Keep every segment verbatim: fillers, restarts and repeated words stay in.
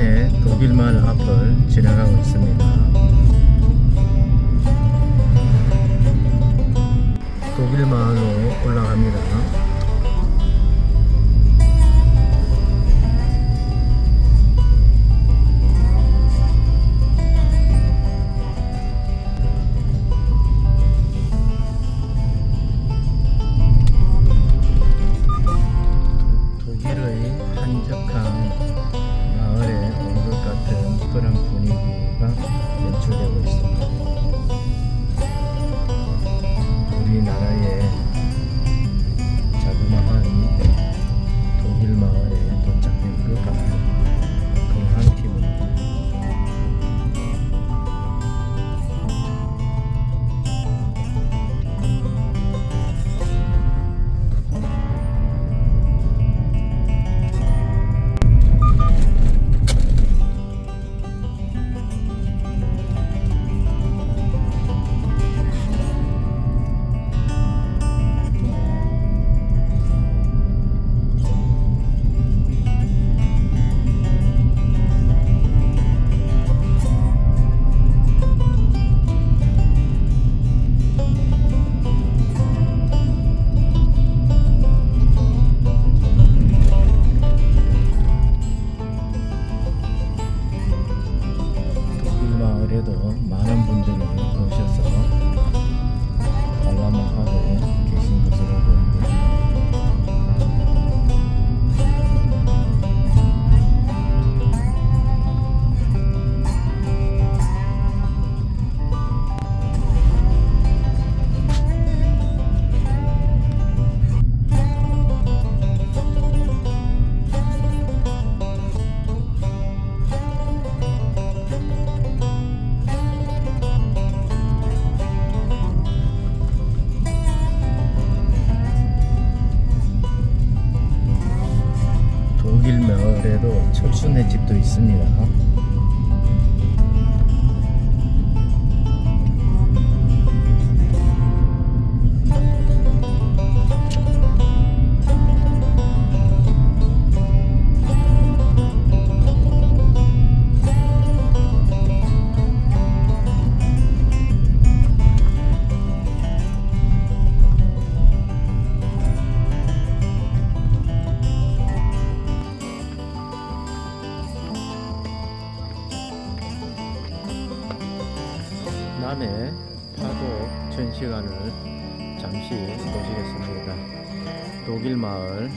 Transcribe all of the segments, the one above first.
시내 독일마을 앞을 지나가고 있습니다. 독일마을로 올라갑니다. 독일의 한적한 마을에 온 것 같은 그런 분위기가 연출되고 있습니다. 우리나라의 자그마한 독일 마을에 도착한 것 같은 그런 많은 분들이 오셔서 관람하고 계신 것으로 독일마을에도 철순의 집도 있습니다. 남해 파도 전시관을 잠시 보시겠습니다. 독일마을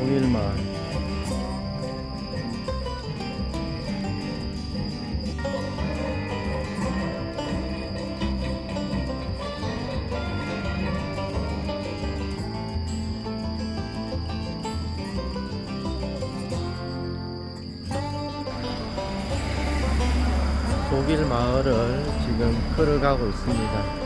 독일마을 독일 마을을 지금 걸어가고 있습니다.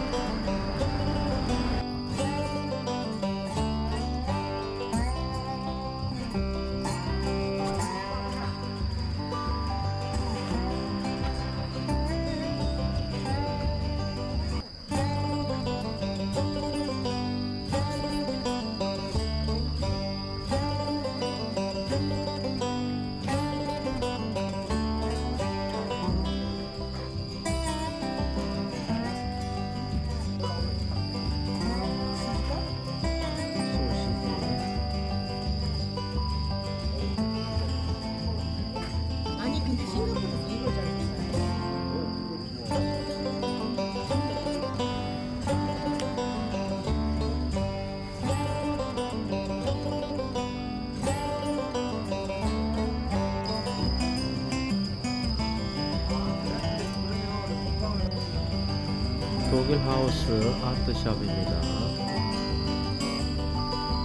독일 하우스 아트샵입니다.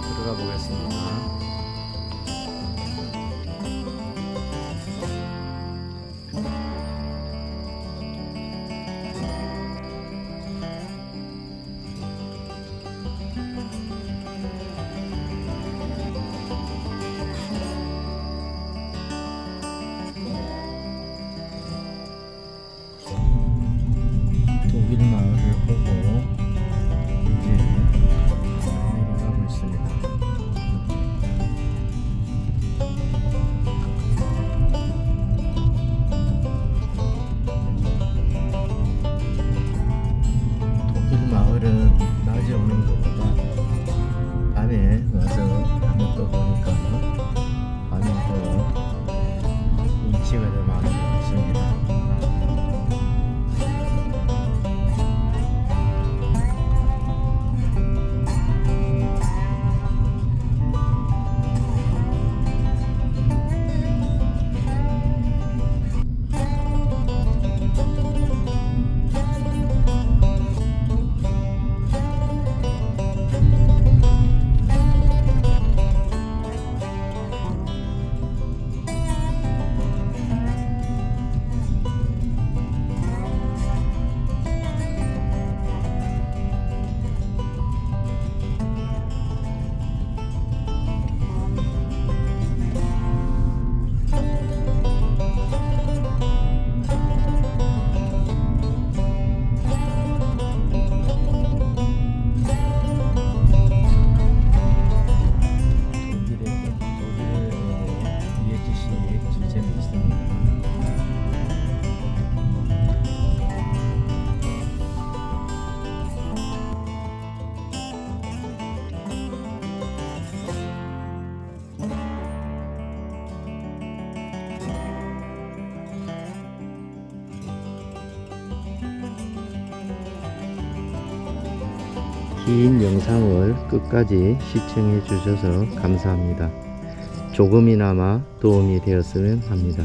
들어가 보겠습니다. 긴 영상을 끝까지 시청해 주셔서 감사합니다. 조금이나마 도움이 되었으면 합니다.